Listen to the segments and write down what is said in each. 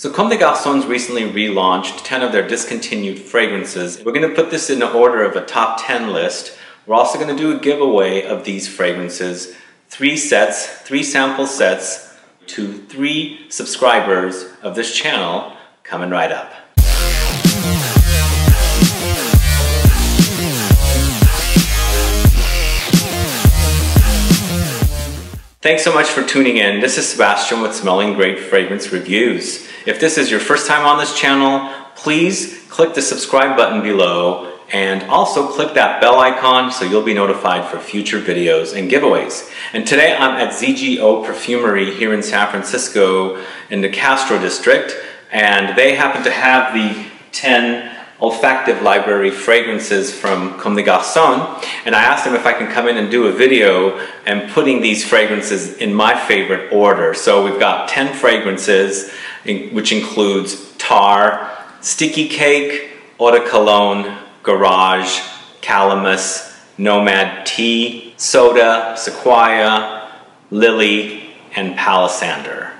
So Comme des Garçons recently relaunched 10 of their discontinued fragrances. We're going to put this in the order of a top 10 list. We're also going to do a giveaway of these fragrances. 3 sample sets to 3 subscribers of this channel coming right up. Thanks so much for tuning in. This is Sebastian with Smelling Great Fragrance Reviews. If this is your first time on this channel, please click the subscribe button below and also click that bell icon so you'll be notified for future videos and giveaways. And today I'm at ZGO Perfumery here in San Francisco in the Castro District, and they happen to have the 10 olfactive library fragrances from Comme des Garçons, and I asked them if I can come in and do a video and putting these fragrances in my favorite order. So we've got 10 fragrances, which includes Tar, Sticky Cake, Eau de Cologne, Garage, Calamus, Nomad Tea, Soda, Sequoia, Lily, and Palisander.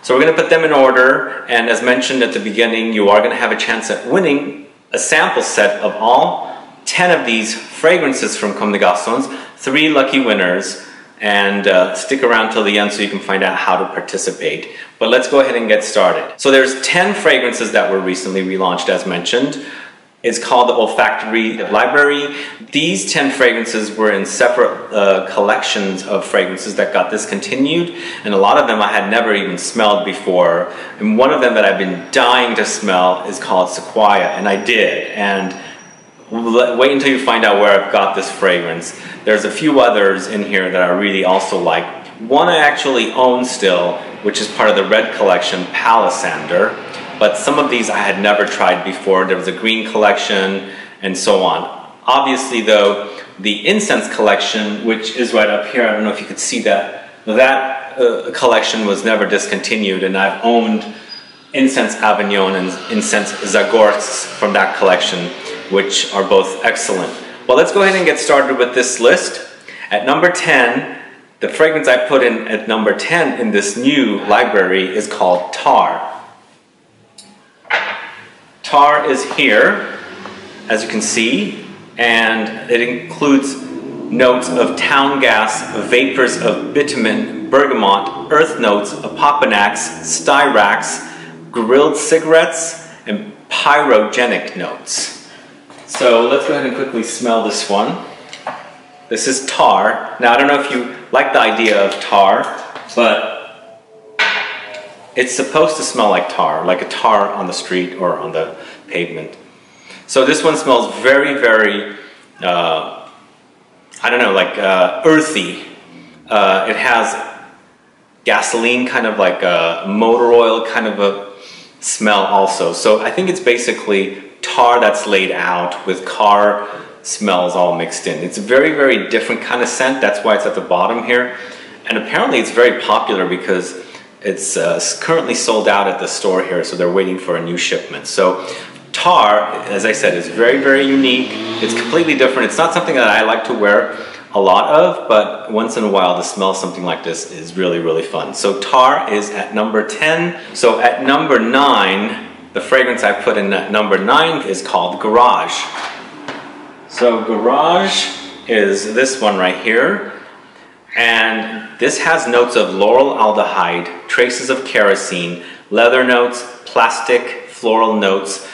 So we're going to put them in order, and as mentioned at the beginning, you are going to have a chance at winning a sample set of all 10 of these fragrances from Comme des Garçons, 3 lucky winners, and stick around till the end so you can find out how to participate. But let's go ahead and get started. So there's 10 fragrances that were recently relaunched, as mentioned. It's called the Olfactory Library. These 10 fragrances were in separate collections of fragrances that got discontinued, and a lot of them I had never even smelled before. And one of them that I've been dying to smell is called Sequoia, and I did. And wait until you find out where I've got this fragrance. There's a few others in here that I really also like. One I actually own still, which is part of the red collection, Palisander. But some of these I had never tried before. There was a green collection and so on. Obviously though, the incense collection, which is right up here, I don't know if you could see that, that collection was never discontinued, and I've owned Incense Avignon and Incense Zagorsk from that collection, which are both excellent. Well, let's go ahead and get started with this list. At number 10, the fragrance I put in at number 10 in this new library is called Tar. Tar is here, as you can see, and it includes notes of town gas, vapors of bitumen, bergamot, earth notes, apoponax, styrax, grilled cigarettes, and pyrogenic notes. So let's go ahead and quickly smell this one. This is Tar. Now I don't know if you like the idea of tar, but it's supposed to smell like tar, like a tar on the street or on the pavement. So this one smells very, very, I don't know, like earthy. It has gasoline, kind of like a motor oil kind of a smell also. So I think it's basically tar that's laid out with car smells all mixed in. It's a very, very different kind of scent. That's why it's at the bottom here. And apparently it's very popular because it's currently sold out at the store here, so they're waiting for a new shipment. So Tar, as I said, is very, very unique. It's completely different. It's not something that I like to wear a lot of, but once in a while to smell something like this is really, really fun. So Tar is at number 10. So at number 9, the fragrance I put in at number 9 is called Garage. So Garage is this one right here. And this has notes of laurel aldehyde, traces of kerosene, leather notes, plastic, floral notes,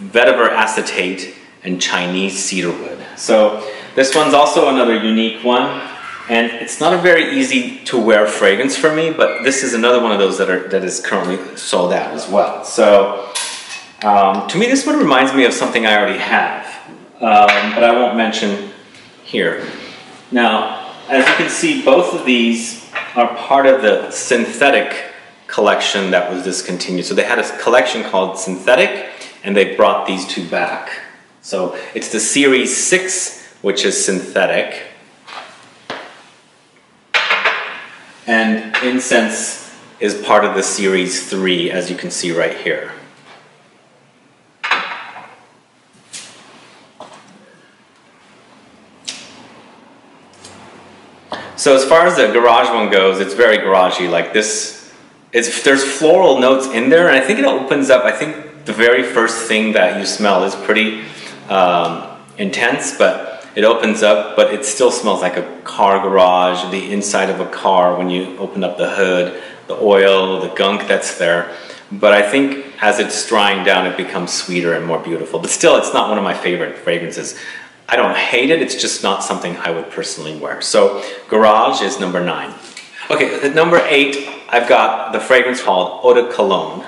vetiver acetate, and Chinese cedarwood. So this one's also another unique one, and it's not a very easy to wear fragrance for me, but this is another one of those that is currently sold out as well. So to me this one reminds me of something I already have, but I won't mention here. Now, as you can see, both of these are part of the synthetic collection that was discontinued. So they had a collection called Synthetic, and they brought these two back. So it's the Series 6, which is Synthetic, and Incense is part of the Series 3, as you can see right here. So as far as the Garage one goes, it's very garagey. Like this there's floral notes in there, and I think it opens up. I think the very first thing that you smell is pretty intense, but it opens up, but it still smells like a car garage, the inside of a car when you open up the hood, the oil, the gunk that's there. But I think as it's drying down, it becomes sweeter and more beautiful. But still, it's not one of my favorite fragrances. I don't hate it, it's just not something I would personally wear. So Garage is number 9. Okay, at number 8, I've got the fragrance called Eau De Cologne.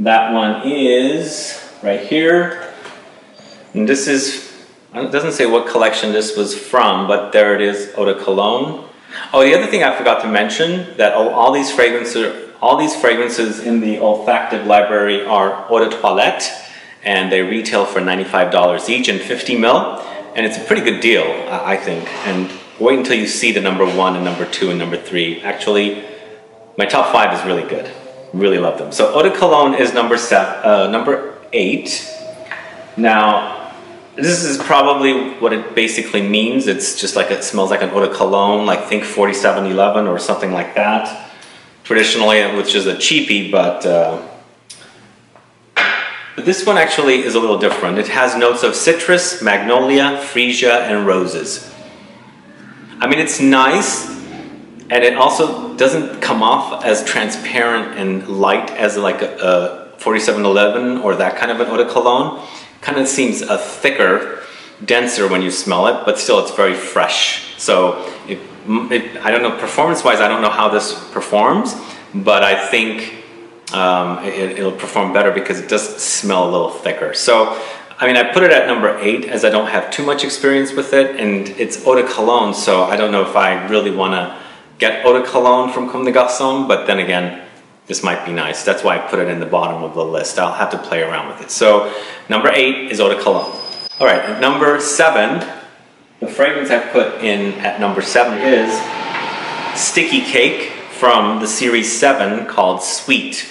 That one is right here. And this is, it doesn't say what collection this was from, but there it is, Eau De Cologne. Oh, the other thing I forgot to mention, that all these fragrances in the olfactive library are Eau de Toilette, and they retail for $95 each and 50 ml, and it's a pretty good deal, I think. And wait until you see the number 1 and number 2 and number 3. Actually, my top 5 is really good. Really love them. So Eau de Cologne is number 8. Now, this is probably what it basically means. It's just like it smells like an Eau de Cologne, like think 4711 or something like that. Traditionally, which is a cheapie, but this one actually is a little different. It has notes of citrus, magnolia, freesia, and roses. I mean, it's nice, and it also doesn't come off as transparent and light as like a 4711 or that kind of an Eau de Cologne. Kind of seems a thicker, denser when you smell it, but still it's very fresh. So I don't know, performance-wise, I don't know how this performs, but I think it'll perform better because it does smell a little thicker. So, I mean, I put it at number 8 as I don't have too much experience with it, and it's Eau de Cologne, so I don't know if I really want to get Eau de Cologne from Comme des Garçons, but then again, this might be nice. That's why I put it in the bottom of the list. I'll have to play around with it. So, number 8 is Eau de Cologne. All right, number 7... The fragrance I put in at number 7 is Sticky Cake from the series 7 called Sweet.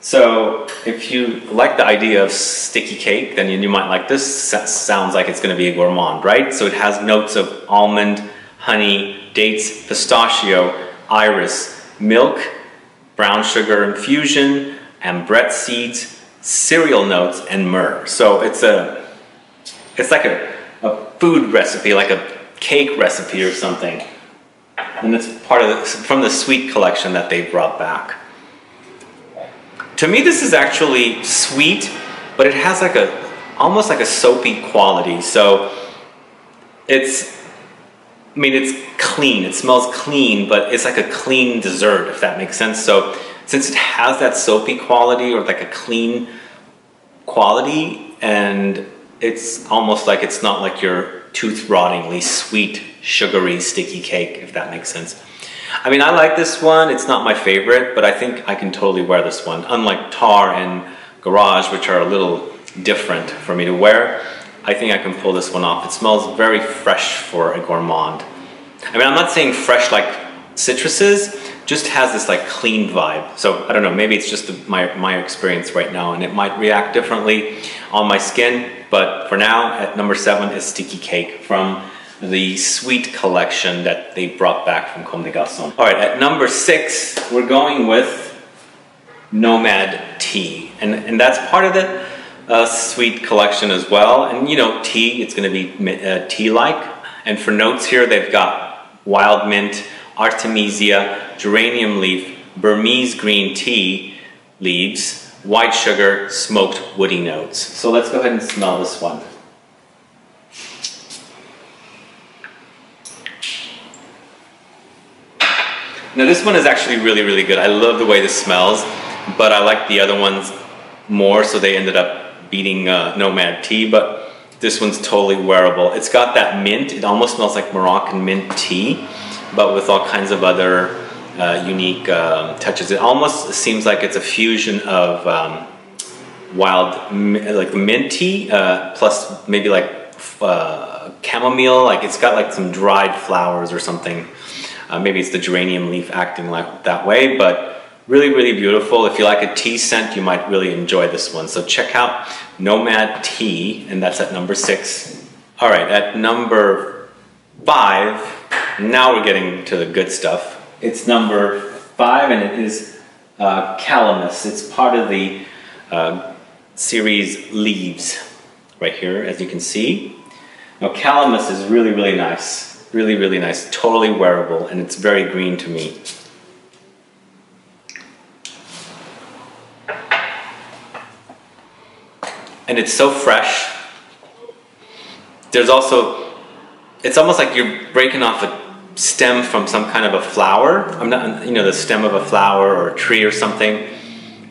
So if you like the idea of sticky cake, then you might like this. Sounds like it's going to be a gourmand, right? So it has notes of almond, honey, dates, pistachio, iris, milk, brown sugar infusion, ambrette seeds, cereal notes, and myrrh. So it's like a food recipe, like a cake recipe or something. And it's part of from the sweet collection that they brought back. To me, this is actually sweet, but it has like almost like a soapy quality. So it's clean. It smells clean, but it's like a clean dessert, if that makes sense. So since it has that soapy quality or like a clean quality, and it's almost like it's not like your tooth-rottingly sweet, sugary, sticky cake, if that makes sense. I mean, I like this one. It's not my favorite, but I think I can totally wear this one. Unlike Tar and Garage, which are a little different for me to wear, I think I can pull this one off. It smells very fresh for a gourmand. I mean, I'm not saying fresh like citruses, just has this like clean vibe. So I don't know, maybe it's just my experience right now, and it might react differently on my skin, but for now, at number 7 is Sticky Cake from the sweet collection that they brought back from Comme des Garçons. All right, at number 6, we're going with Nomad Tea, and that's part of the sweet collection as well. And you know, tea, it's gonna be tea-like. And for notes here, they've got wild mint, Artemisia, geranium leaf, Burmese green tea leaves, white sugar, smoked woody notes. So let's go ahead and smell this one. Now this one is actually really, really good. I love the way this smells, but I like the other ones more, so they ended up beating Nomad Tea, but this one's totally wearable. It's got that mint. It almost smells like Moroccan mint tea, but with all kinds of other unique touches. It almost seems like it's a fusion of like mint tea, plus maybe like chamomile, like it's got like some dried flowers or something. Maybe it's the geranium leaf acting like that way, but really, really beautiful. If you like a tea scent, you might really enjoy this one. So check out Nomad Tea, and that's at number 6. All right, at number 5, now we're getting to the good stuff. It's number 5, and it is Calamus. It's part of the series Leaves, right here, as you can see. Now, Calamus is really, really nice. Really, really nice. Totally wearable, and it's very green to me. And it's so fresh. There's also, it's almost like you're breaking off a stem from some kind of a flower. I'm not, you know, the stem of a flower or a tree or something,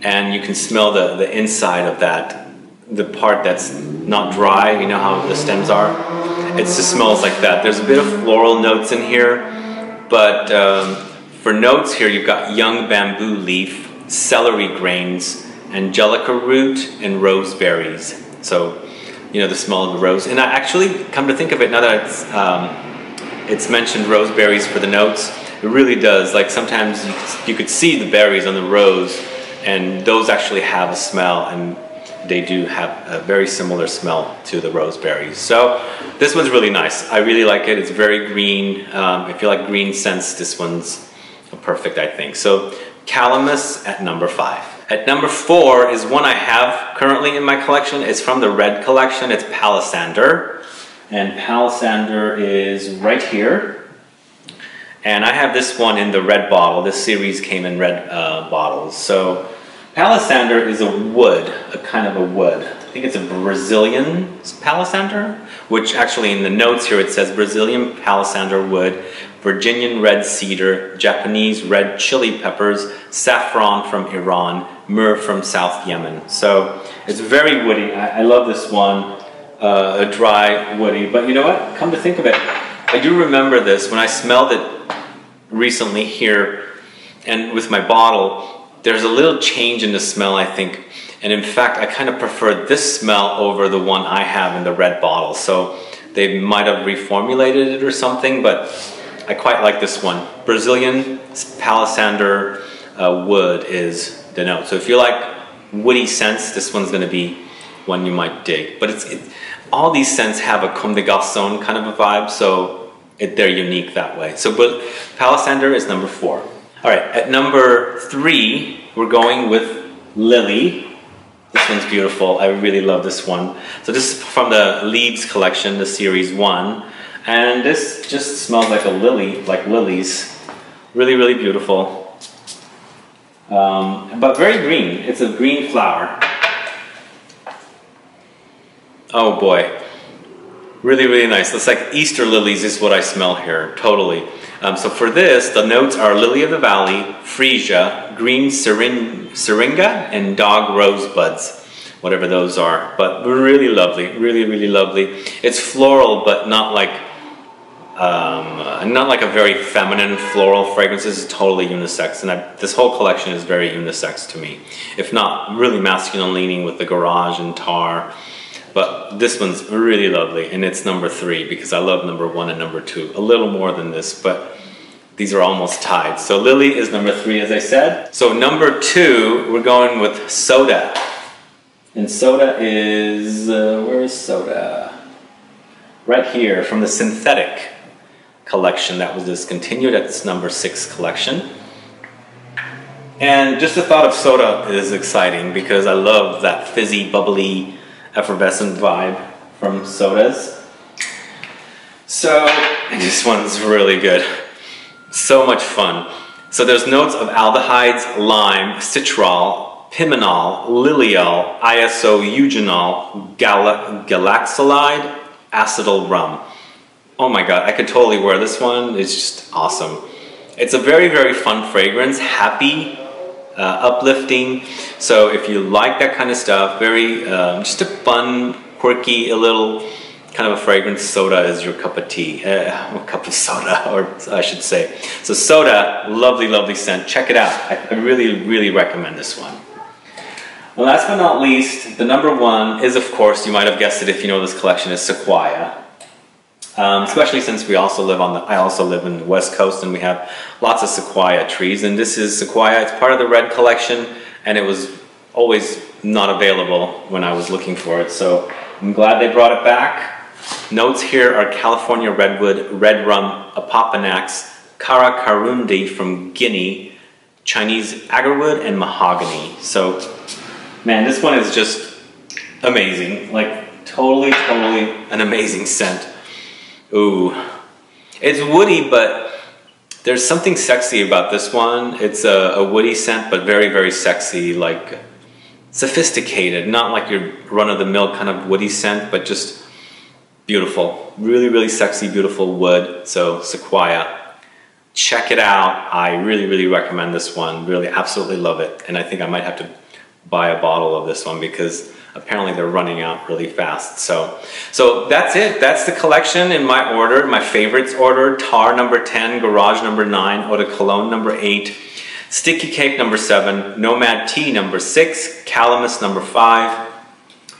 and you can smell the inside of that, the part that's not dry. You know how the stems are. It just smells like that. There's a bit of floral notes in here, but for notes here, you've got young bamboo leaf, celery grains, angelica root, and roseberries. So, you know, the smell of the rose. And I actually, come to think of it, now that it's mentioned roseberries for the notes, it really does. Like sometimes you could see the berries on the rose, and those actually have a smell, and they do have a very similar smell to the roseberries. So this one's really nice. I really like it. It's very green. If you like green scents, this one's perfect, I think. So Calamus at number 5. At number 4 is one I have currently in my collection. It's from the Red collection. It's Palisander. And Palisander is right here. And I have this one in the red bottle. This series came in red bottles. So Palisander is a wood, a kind of a wood. I think it's a Brazilian Palisander, which actually in the notes here it says Brazilian Palisander wood, Virginian red cedar, Japanese red chili peppers, saffron from Iran, myrrh from South Yemen. So it's very woody. I love this one, a dry woody. But you know what? Come to think of it, I do remember this when I smelled it recently here and with my bottle. There's a little change in the smell, I think. And in fact, I kind of prefer this smell over the one I have in the red bottle. So they might have reformulated it or something, but I quite like this one. Brazilian Palisander wood is the note. So if you like woody scents, this one's going to be one you might dig. But all these scents have a Comme des Garçons kind of a vibe, so they're unique that way. So but Palisander is number 4. All right, at number 3, we're going with Lily. This one's beautiful. I really love this one. So this is from the Leaves collection, the series 1. And this just smells like a lily, like lilies. Really, really beautiful. But very green. It's a green flower. Oh boy. Really, really nice. It's like Easter lilies is what I smell here, totally. So for this, the notes are Lily of the Valley, Freesia, Green Syringa, and Dog Rosebuds, whatever those are. But really lovely, really, really lovely. It's floral, but not like a very feminine floral fragrance. This is totally unisex, and this whole collection is very unisex to me. If not, really masculine leaning with the Garage and Tar. But this one's really lovely, and it's number 3 because I love number 1 and number 2 a little more than this, but these are almost tied. So Lily is number 3, as I said. So number 2, we're going with Soda. And Soda is, where is Soda? Right here, from the Synthetic collection that was discontinued at this number 6 collection. And just the thought of Soda is exciting because I love that fizzy, bubbly, effervescent vibe from sodas. So this one's really good. So much fun. So there's notes of aldehydes, lime, citral, piminol, liliol, iso, eugenol, galaxalide, acetyl rum. Oh my god, I could totally wear this one. It's just awesome. It's a very, very fun fragrance. Happy, uplifting. So if you like that kind of stuff, very just a fun, quirky, a little kind of a fragrance, Soda is your cup of tea, a cup of soda, or I should say. So Soda, lovely, lovely scent. Check it out. I really, really recommend this one. Well, last but not least, the number 1 is, of course, you might have guessed it if you know this collection, is Sequoia. Especially since I also live in the West Coast, and we have lots of sequoia trees. And this is sequoia. It's part of the Red collection, and it was always not available when I was looking for it. So I'm glad they brought it back. Notes here are California redwood, red rum, Apoponax, Karakarundi from Guinea, Chinese agarwood and mahogany. So, man, this one is just amazing. Like, totally an amazing scent. Ooh. It's woody, but there's something sexy about this one. It's a woody scent, but very sexy, like sophisticated, not like your run-of-the-mill kind of woody scent, but just beautiful. Really sexy, beautiful wood. So, Sequoia. Check it out. I really recommend this one. Really absolutely love it. And I think I might have to buy a bottle of this one because apparently they're running out really fast. So that's it. That's the collection in my order. My favorites order: Tar number 10, Garage number 9, Eau de Cologne number 8, Sticky Cake number 7, Nomad Tea number 6, Calamus number 5,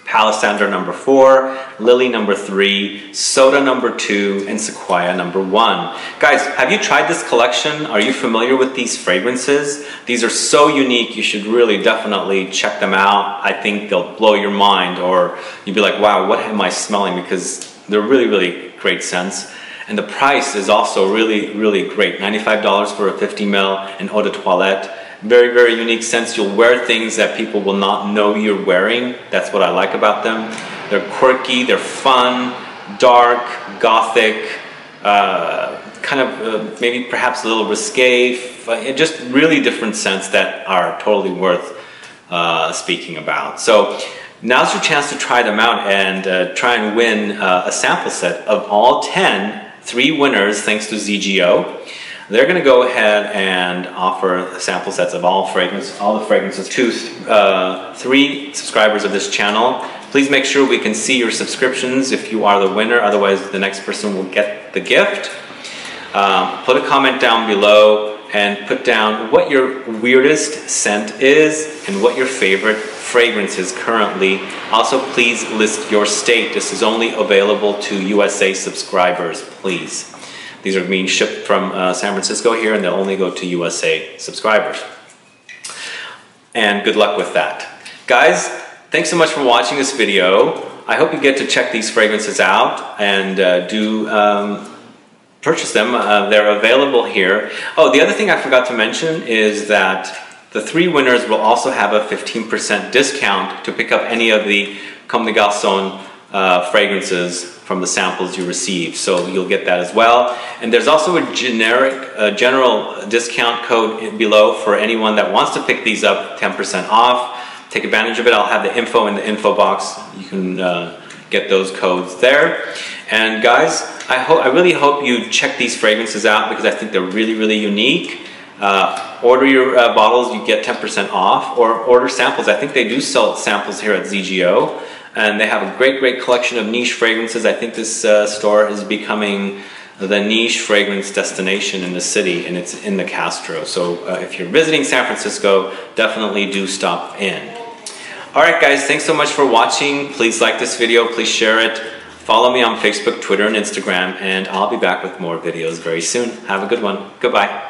Palisander number 4, Lily number 3, Soda number 2, and Sequoia number 1. Guys, have you tried this collection? Are you familiar with these fragrances? These are so unique, you should really definitely check them out. I think they'll blow your mind, or you'll be like, wow, what am I smelling? Because they're really great scents. And the price is also really great. $95 for a 50 ml and Eau de Toilette. Very unique scents. You'll wear things that people will not know you're wearing. That's what I like about them. They're quirky, they're fun, dark, gothic, kind of maybe perhaps a little risque. Just really different scents that are totally worth speaking about. So now's your chance to try them out and try and win a sample set of all 10, 3 winners thanks to ZGO. They're going to go ahead and offer sample sets of all the fragrances to 3 subscribers of this channel. Please make sure we can see your subscriptions if you are the winner, otherwise the next person will get the gift. Put a comment down below and put down what your weirdest scent is and what your favorite fragrance is currently. Also, please list your state. This is only available to USA subscribers, please. These are being shipped from San Francisco here, and they'll only go to USA subscribers. And good luck with that. Guys, thanks so much for watching this video. I hope you get to check these fragrances out and do purchase them. They're available here. Oh, the other thing I forgot to mention is that the 3 winners will also have a 15% discount to pick up any of the Comme des Garçons fragrances from the samples you receive, so you'll get that as well. And there's also a general discount code below for anyone that wants to pick these up, 10% off. Take advantage of it. I'll have the info in the info box. You can get those codes there. And guys, I really hope you check these fragrances out because I think they're really unique. Order your bottles, you get 10% off, or order samples. I think they do sell samples here at ZGO. And they have a great collection of niche fragrances. I think this store is becoming the niche fragrance destination in the city, and it's in the Castro. So if you're visiting San Francisco, definitely do stop in. All right, guys, thanks so much for watching. Please like this video, please share it. Follow me on Facebook, Twitter, and Instagram, and I'll be back with more videos very soon. Have a good one. Goodbye.